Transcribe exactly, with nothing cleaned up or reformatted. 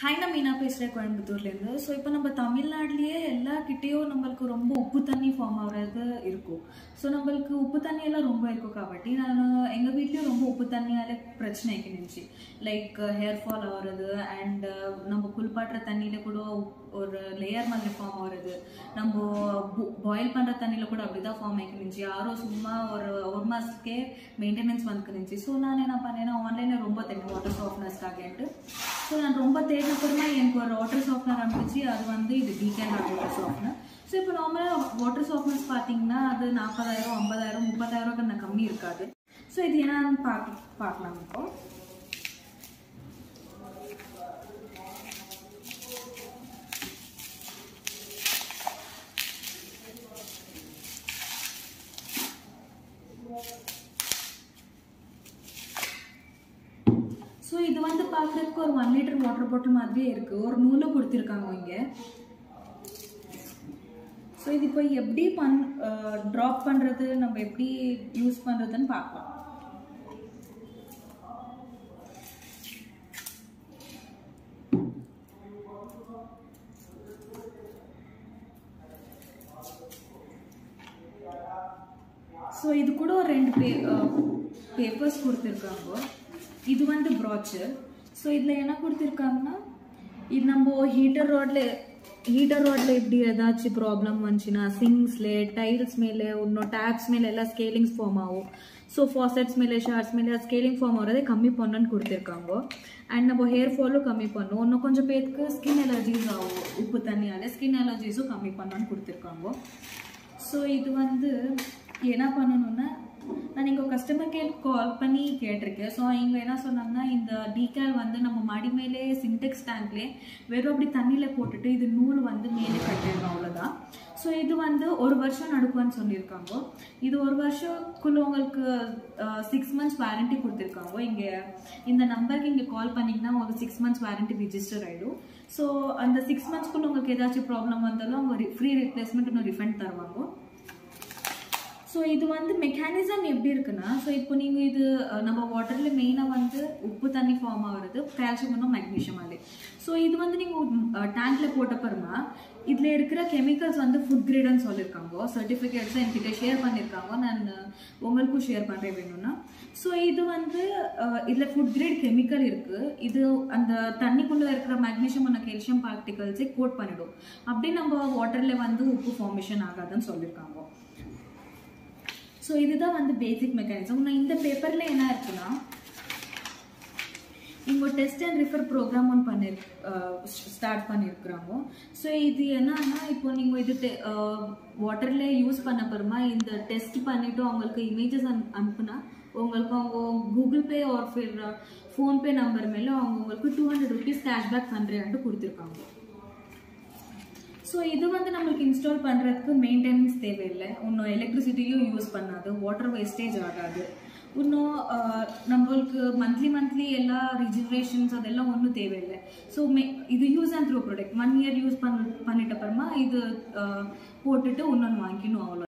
high ना मीना पेसरे कोयंबतूर सो इप्पो नम्म तमिलनाडुलिये एल्ला किट्टियो नम्मलकु रोम्ब उप्पु तन्नी फॉर्म आवरदु इरुक्कु सो नम्मलकु उप्पु तन्नी एल्ला रोम्ब इरुक्कु काबट्टी नानु एंगा वीट्लु रोम्ब उप्पु तन्नी आले प्रच्ने इक्किंची लाइक हेयर फॉल आवरदु अंड नम्म कुलपाट्र तन्नीले कूडा ஒரு லேயர் மாதிரி ஃபார்ம் ஆகுது நம்ம பாயில் பண்ற தண்ணில கூட அப்படியே தான் ஃபார்ம் ஆகிக்குது யாரோ சும்மா ஒரு ஒரு மாஸ்க்கே மெயின்டனன்ஸ் வந்துக்குது சோ நான் என்ன பண்ணேனா ஆன்லைன்ல ரொம்ப தேடி வாட்டர் சாஃப்ட்னஸ் காகேட்டு சோ நான் ரொம்ப தேடின பிறகு எனக்கு ஒரு வாட்டர் சாஃப்ட்னர் வந்துச்சு அது வந்து இது டீகேன் வாட்டர் சாஃப்ட்னர் சோ இப்போ நார்மலா வாட்டர் சாஃப்ட்னர்ஸ் பாத்தீங்கன்னா அது நாற்பதாயிரம் ஐம்பதாயிரம் முப்பதாயிரம் கண்ண கம்மி இருக்காது சோ இது என்னன்னு பார்க்கலாம் இப்போ सो इत वो पाक और वन लीटर वाटर बॉटल मारे और नूल को एपी पन ड्रा पड़े नम्बर एपी यूस पड़े पाक सो इत रेंड पे पेपर्स को इतना ब्राचर सो इतना को नम्बर हीटर रोडल हीटर रोडल इप्ली प्रॉब्लम वंचना सिंग्स टाइल्स मेले टैब्स मेले स्केलिंग फॉर्म आओ सो फॉसेट्स मेले शार्ट्स मेले स्केलिंग फॉर्म आगे कमी पड़न को अंड नम्बर हेयर फॉल कमी पड़ो कुछ पे स्किन एलर्जीस उप तनियाल स्किन एलर्जीस कमी पड़न को सो इत ऐना पड़नोना नानी कस्टमर केयर कॉल पड़ी कैटर सो इवेना डीकैल वो नम्बर माड़ी मेले सिंटेक्स टैंक वेर अब तनिले पोटे नूल वो मेले कटेगा सो इत वो वर्ष नड़को इत वर्ष सिक्स मंथ्स वारंटी को नंबर के कॉल पड़ी सिक्स मंथ्स वारंटी रिजिस्टर आयो सो अंत six months problem free replacement refund तरवा सो इत वो मेकानिज्म एप्डीना सो इन नम वाटर मेन वो उप ती फॉर्म आगे कैल्शियम मैग्नीशियम सो इत वो टैंकमा इतना केमिकल्स वो फूड ग्रेडन सर्टिफिकेट्स शेयर पड़ा नानू शेयर पड़े वेणुना सो इत वो फूड ग्रेड केमिकल अंदर मैग्नीशियम कैल्शियम पार्टिकल्स कोट पड़ो अब नम वाटर वो उप फॉर्मेशन आगा सो इतना वो बेसिक मेकानिज्म ना इन पेपर इनको टेस्ट एंड रिफर प्रोग्राम पड़ी स्टार्ट पड़ो सो इतना इन वाटर यूस पड़परमा टेस्ट पड़ो इमेजेस अना गूगल पे और फिर फोन पे नंबर मेल टू हंड्रेड रुपीस कैशबैक पड़े को सो इत वो नम्बर इंस्टॉल पड़क मेन्टेनेंस देवे इलेक्ट्रिसिटियो यूस पड़ा वाटर वेस्टेज आगा इन नम्बर मंथली मंथली रिजर्वेशन अदेवे सो मे use and throw product one year use पड़ पड़परमा इतने वांगू